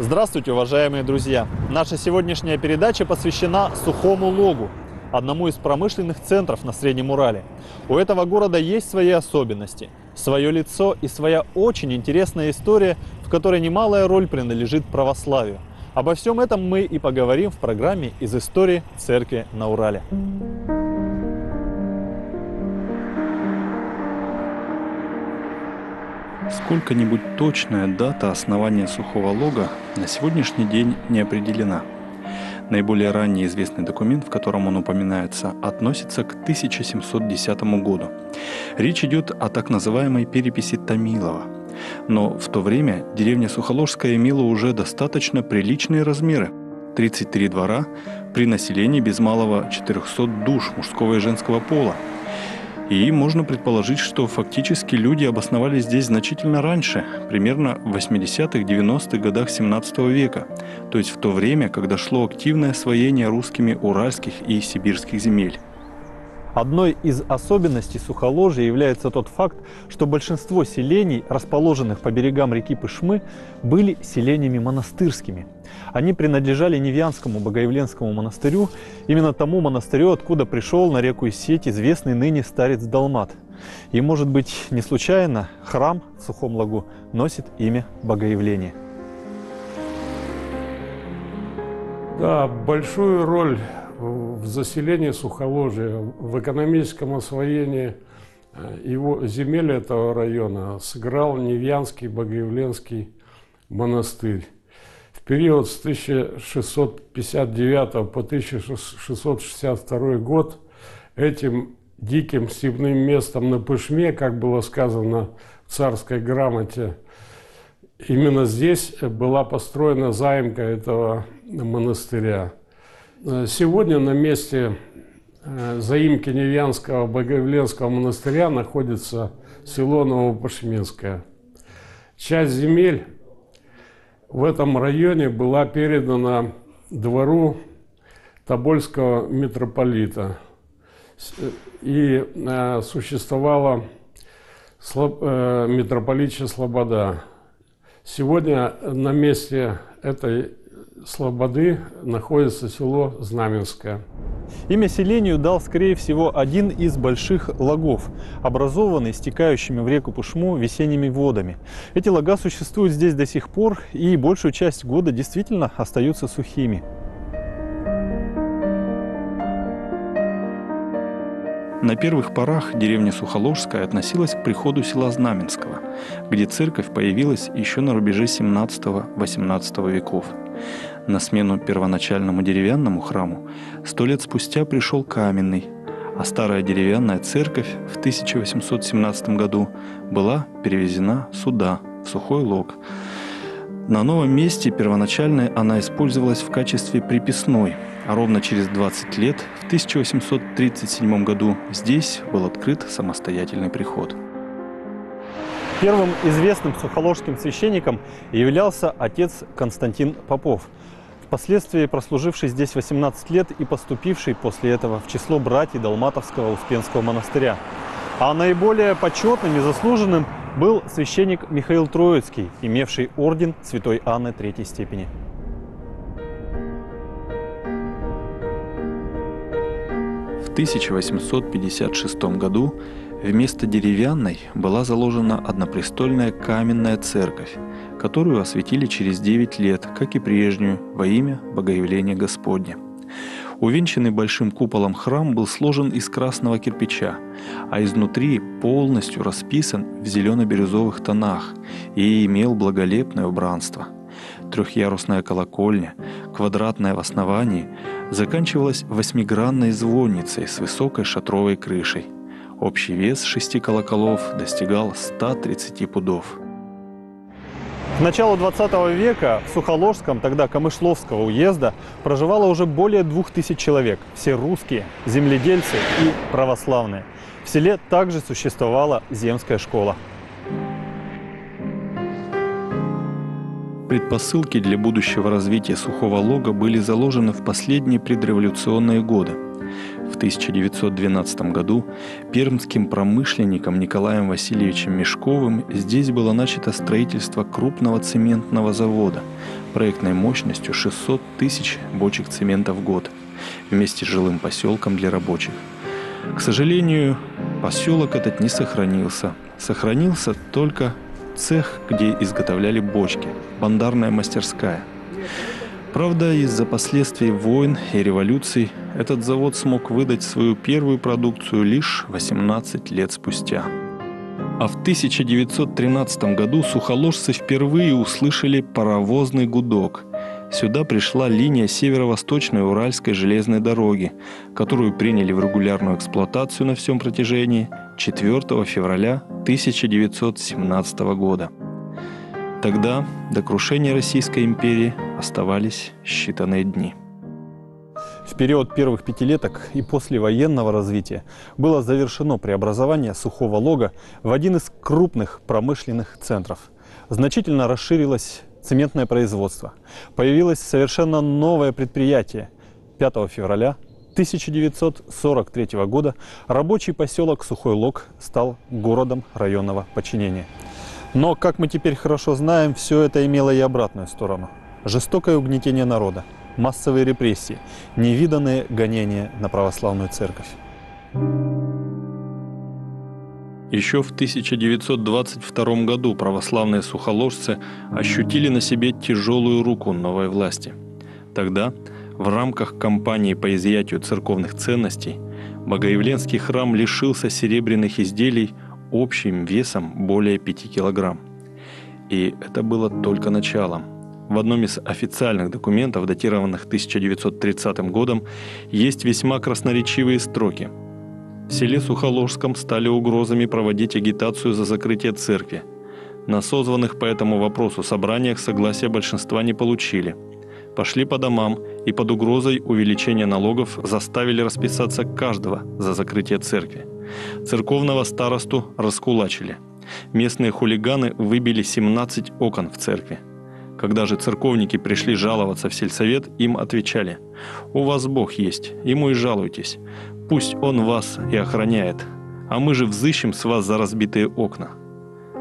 Здравствуйте, уважаемые друзья! Наша сегодняшняя передача посвящена Сухому Логу, одному из промышленных центров на Среднем Урале. У этого города есть свои особенности, свое лицо и своя очень интересная история, в которой немалая роль принадлежит православию. Обо всем этом мы и поговорим в программе «Из истории церкви на Урале». Сколько-нибудь точная дата основания Сухого Лога на сегодняшний день не определена. Наиболее ранний известный документ, в котором он упоминается, относится к 1710 году. Речь идет о так называемой переписи Томилова. Но в то время деревня Сухоложская имела уже достаточно приличные размеры – 33 двора при населении без малого 400 душ мужского и женского пола. И можно предположить, что фактически люди обосновались здесь значительно раньше, примерно в 80-90-х годах 17 века, то есть в то время, когда шло активное освоение русскими уральских и сибирских земель. Одной из особенностей Сухоложья является тот факт, что большинство селений, расположенных по берегам реки Пышмы, были селениями монастырскими. Они принадлежали Невьянскому Богоявленскому монастырю, именно тому монастырю, откуда пришел на реку Иссеть известный ныне старец Далмат. И, может быть, не случайно храм в Сухом Логу носит имя Богоявления. Да, большую роль в заселении Сухоложья, в экономическом освоении его земель этого района сыграл Невьянский Богоявленский монастырь. В период с 1659 по 1662 год этим диким степным местом на Пышме, как было сказано в царской грамоте, именно здесь была построена заимка этого монастыря. Сегодня на месте заимки Невьянского Богоявленского монастыря находится село Новопашминское. Часть земель в этом районе была передана двору Тобольского митрополита. И существовала митрополитча слобода. Сегодня на месте этой слободы находится село Знаменское. Имя селению дал, скорее всего, один из больших логов, образованный стекающими в реку Пышму весенними водами. Эти лога существуют здесь до сих пор и большую часть года действительно остаются сухими. На первых порах деревня Сухоложская относилась к приходу села Знаменского, где церковь появилась еще на рубеже 17-18 веков. На смену первоначальному деревянному храму 100 лет спустя пришел каменный, а старая деревянная церковь в 1817 году была перевезена сюда, в Сухой Лог. На новом месте первоначально она использовалась в качестве приписной, а ровно через 20 лет, в 1837 году, здесь был открыт самостоятельный приход. Первым известным сухоложским священником являлся отец Константин Попов, впоследствии прослуживший здесь 18 лет и поступивший после этого в число братьев Долматовского Успенского монастыря. А наиболее почетным и заслуженным был священник Михаил Троицкий, имевший орден Святой Анны III степени. В 1856 году вместо деревянной была заложена однопрестольная каменная церковь, которую освятили через 9 лет, как и прежнюю, во имя Богоявления Господня. Увенчанный большим куполом храм был сложен из красного кирпича, а изнутри полностью расписан в зелено-бирюзовых тонах и имел благолепное убранство. Трехъярусная колокольня, квадратная в основании, заканчивалась 8-гранной звонницей с высокой шатровой крышей. Общий вес 6 колоколов достигал 130 пудов. К началу 20 века в Сухоложском, тогда Камышловского уезда, проживало уже более 2000 человек. Все русские, земледельцы и православные. В селе также существовала земская школа. Предпосылки для будущего развития Сухого Лога были заложены в последние предреволюционные годы. В 1912 году пермским промышленником Николаем Васильевичем Мешковым здесь было начато строительство крупного цементного завода проектной мощностью 600 тысяч бочек цемента в год вместе с жилым поселком для рабочих. К сожалению, поселок этот не сохранился. Сохранился только цех, где изготовляли бочки, бандарная мастерская. Правда, из-за последствий войн и революций этот завод смог выдать свою первую продукцию лишь 18 лет спустя. А в 1913 году сухоложцы впервые услышали паровозный гудок. Сюда пришла линия Северо-Восточной Уральской железной дороги, которую приняли в регулярную эксплуатацию на всем протяжении 4 февраля 1917 года. Тогда до крушения Российской империи оставались считанные дни. В период первых пятилеток и послевоенного развития было завершено преобразование Сухого Лога в один из крупных промышленных центров. Значительно расширилось цементное производство. Появилось совершенно новое предприятие. 5 февраля 1943 года рабочий поселок Сухой Лог стал городом районного подчинения. Но, как мы теперь хорошо знаем, все это имело и обратную сторону. Жестокое угнетение народа, массовые репрессии, невиданные гонения на православную церковь. Еще в 1922 году православные сухоложцы ощутили на себе тяжелую руку новой власти. Тогда, в рамках кампании по изъятию церковных ценностей, Богоявленский храм лишился серебряных изделий общим весом более 5 килограмм. И это было только началом. В одном из официальных документов, датированных 1930 годом, есть весьма красноречивые строки. В селе Сухоложском стали угрозами проводить агитацию за закрытие церкви. На созванных по этому вопросу собраниях согласия большинства не получили. Пошли по домам и под угрозой увеличения налогов заставили расписаться каждого за закрытие церкви. Церковного старосту раскулачили. Местные хулиганы выбили 17 окон в церкви. Когда же церковники пришли жаловаться в сельсовет, им отвечали: «У вас Бог есть, ему и жалуйтесь. Пусть он вас и охраняет, а мы же взыщем с вас за разбитые окна».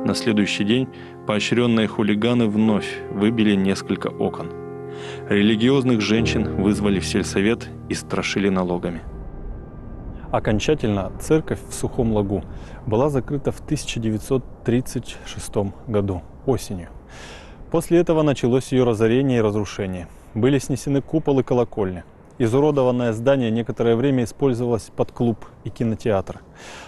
На следующий день поощренные хулиганы вновь выбили несколько окон. Религиозных женщин вызвали в сельсовет и страшили налогами. Окончательно церковь в Сухом Логу была закрыта в 1936 году, осенью. После этого началось ее разорение и разрушение. Были снесены купол и колокольня. Изуродованное здание некоторое время использовалось под клуб и кинотеатр,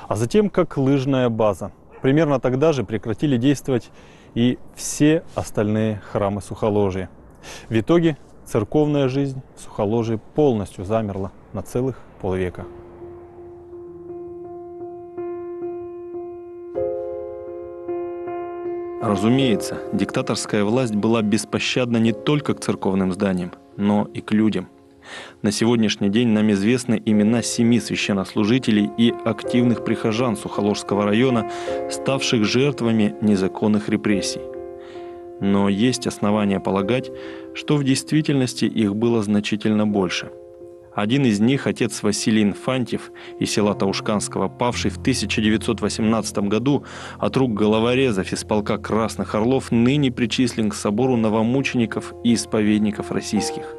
а затем как лыжная база. Примерно тогда же прекратили действовать и все остальные храмы Сухоложия. В итоге церковная жизнь в Сухоложии полностью замерла на целых полвека. Разумеется, диктаторская власть была беспощадна не только к церковным зданиям, но и к людям. На сегодняшний день нам известны имена 7 священнослужителей и активных прихожан Сухоложского района, ставших жертвами незаконных репрессий. Но есть основания полагать, что в действительности их было значительно больше. Один из них, отец Василий Инфантьев из села Таушканского, павший в 1918 году от рук головорезов из полка Красных Орлов, ныне причислен к собору новомучеников и исповедников российских.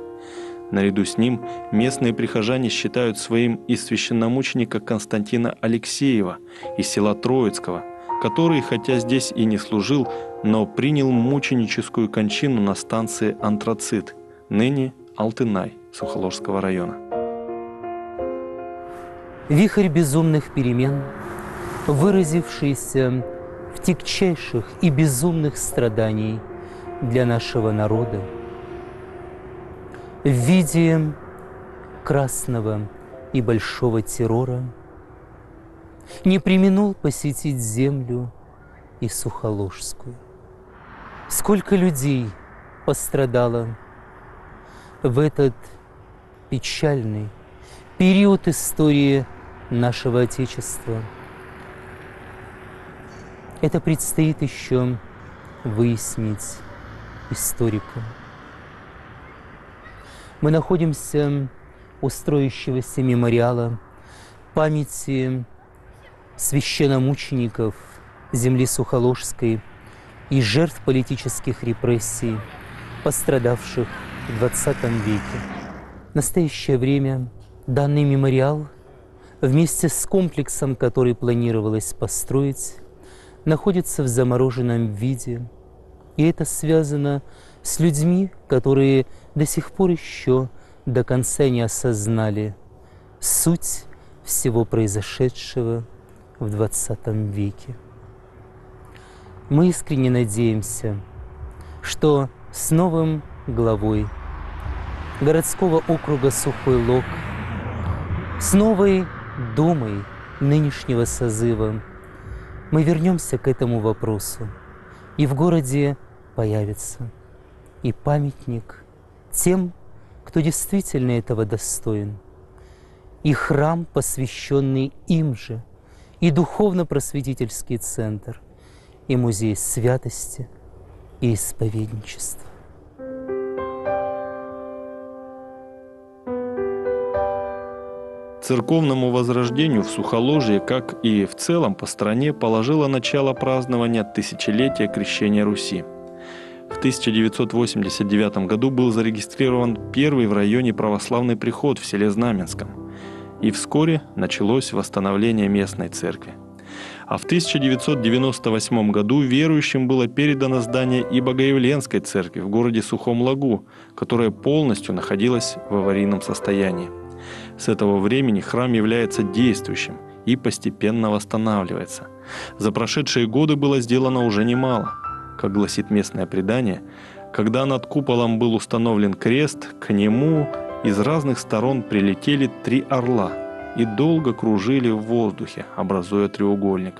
Наряду с ним местные прихожане считают своим и священномученика Константина Алексеева из села Троицкого, который, хотя здесь и не служил, но принял мученическую кончину на станции Антрацит, ныне Алтынай, Сухоложского района. Вихрь безумных перемен, выразившийся в тягчайших и безумных страданий для нашего народа в виде красного и большого террора, не преминул посетить землю и Сухоложскую. Сколько людей пострадало в этот печальный период истории нашего Отечества. Это предстоит еще выяснить историку. Мы находимся у строящегося мемориала памяти священномучеников земли Сухоложской и жертв политических репрессий, пострадавших в 20 веке. В настоящее время данный мемориал вместе с комплексом, который планировалось построить, находится в замороженном виде. И это связано с людьми, которые до сих пор еще до конца не осознали суть всего произошедшего в 20 веке. Мы искренне надеемся, что с новым главой городского округа Сухой Лог, с новой думой нынешнего созыва мы вернемся к этому вопросу, и в городе появится и памятник тем, кто действительно этого достоин, и храм, посвященный им же, и духовно-просветительский центр, и музей святости и исповедничества. Церковному возрождению в Сухоложье, как и в целом по стране, положило начало празднования тысячелетия крещения Руси. В 1989 году был зарегистрирован первый в районе православный приход в селе Знаменском, и вскоре началось восстановление местной церкви. А в 1998 году верующим было передано здание и Богоявленской церкви в городе Сухом Логу, которое полностью находилось в аварийном состоянии. С этого времени храм является действующим и постепенно восстанавливается. За прошедшие годы было сделано уже немало. Как гласит местное предание, когда над куполом был установлен крест, к нему из разных сторон прилетели 3 орла и долго кружили в воздухе, образуя треугольник.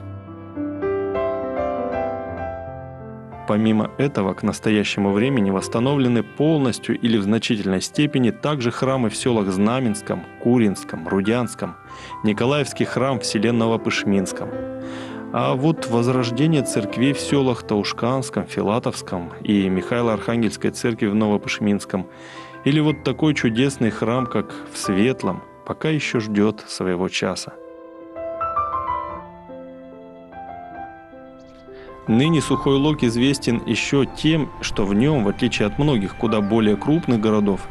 Помимо этого, к настоящему времени восстановлены полностью или в значительной степени также храмы в селах Знаменском, Куринском, Рудянском, Николаевский храм в селе Новопышминском. А вот возрождение церквей в селах Таушканском, Филатовском и Михайло-Архангельской церкви в Новопышминском, или вот такой чудесный храм, как в Светлом, пока еще ждет своего часа. Ныне Сухой Лог известен еще тем, что в нем, в отличие от многих куда более крупных городов,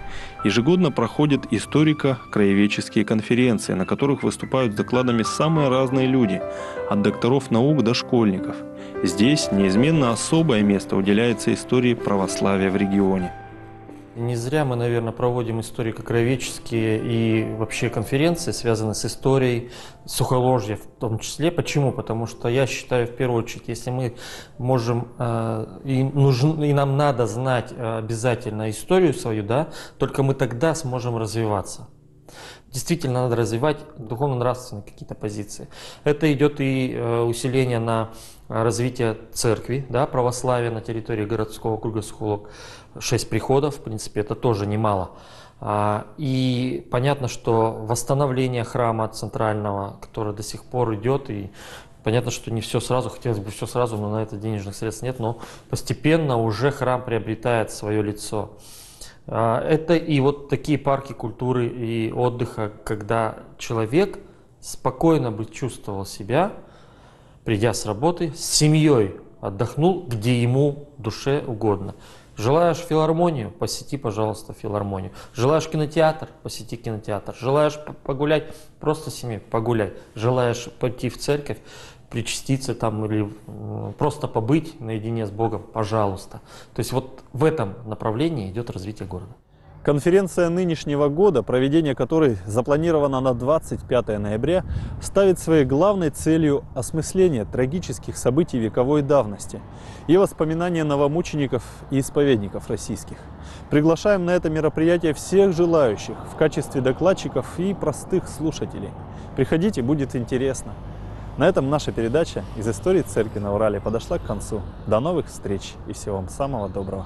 ежегодно проходят историко-краеведческие конференции, на которых выступают с докладами самые разные люди, от докторов наук до школьников. Здесь неизменно особое место уделяется истории православия в регионе. Не зря мы, наверное, проводим историко-краеведческие и вообще конференции, связанные с историей Сухоложья в том числе. Почему? Потому что я считаю, в первую очередь, если мы можем и нам надо знать обязательно историю свою, да, только мы тогда сможем развиваться. Действительно, надо развивать духовно-нравственные какие-то позиции. Это идет и усиление на развитие церкви, да, православия на территории городского округа Сухой Лог. 6 приходов, в принципе, это тоже немало. И понятно, что восстановление храма центрального, который до сих пор идет, и понятно, что не все сразу, хотелось бы все сразу, но на это денежных средств нет, но постепенно уже храм приобретает свое лицо. Это и вот такие парки культуры и отдыха, когда человек спокойно бы чувствовал себя, придя с работы, с семьей отдохнул, где ему душе угодно. Желаешь филармонию? Посети, пожалуйста, филармонию. Желаешь кинотеатр? Посети кинотеатр. Желаешь погулять? Просто с семьей погуляй. Желаешь пойти в церковь, причаститься там или просто побыть наедине с Богом? Пожалуйста. То есть вот в этом направлении идет развитие города. Конференция нынешнего года, проведение которой запланировано на 25 ноября, ставит своей главной целью осмысление трагических событий вековой давности и воспоминания новомучеников и исповедников российских. Приглашаем на это мероприятие всех желающих в качестве докладчиков и простых слушателей. Приходите, будет интересно. На этом наша передача из истории церкви на Урале подошла к концу. До новых встреч и всего вам самого доброго.